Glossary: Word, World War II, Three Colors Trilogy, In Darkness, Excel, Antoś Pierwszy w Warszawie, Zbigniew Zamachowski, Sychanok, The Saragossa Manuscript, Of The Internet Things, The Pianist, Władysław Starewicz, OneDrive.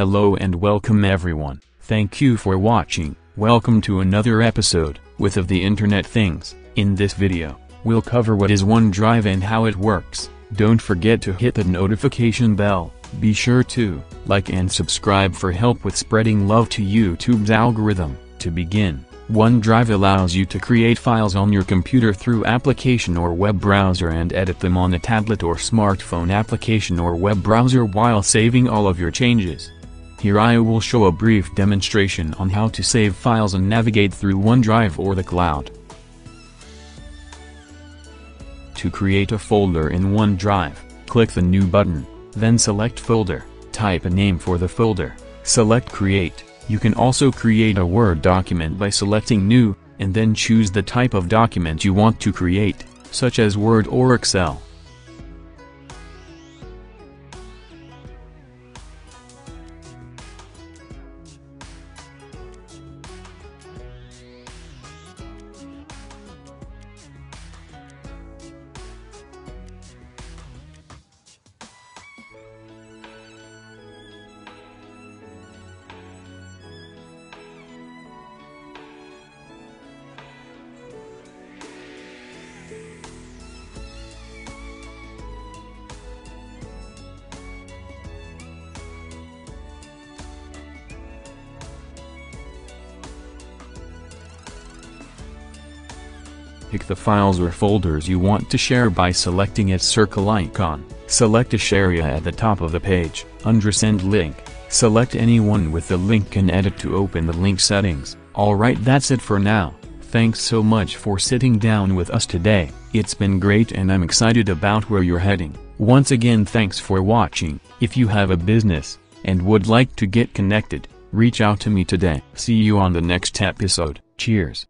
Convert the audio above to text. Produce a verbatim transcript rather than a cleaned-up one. Hello and welcome everyone, thank you for watching. Welcome to another episode, with of the Internet Things. In this video, we'll cover what is OneDrive and how it works. Don't forget to hit the notification bell, be sure to like and subscribe for help with spreading love to YouTube's algorithm. To begin, OneDrive allows you to create files on your computer through application or web browser and edit them on a tablet or smartphone application or web browser while saving all of your changes. Here I will show a brief demonstration on how to save files and navigate through OneDrive or the cloud. To create a folder in OneDrive, click the New button, then select Folder, type a name for the folder, select Create. You can also create a Word document by selecting New, and then choose the type of document you want to create, such as Word or Excel. Pick the files or folders you want to share by selecting its circle icon, select a area at the top of the page, under Send Link, select anyone with the link and edit to open the link settings. Alright, that's it for now. Thanks so much for sitting down with us today, it's been great and I'm excited about where you're heading. Once again, thanks for watching. If you have a business, and would like to get connected, reach out to me today. See you on the next episode, cheers.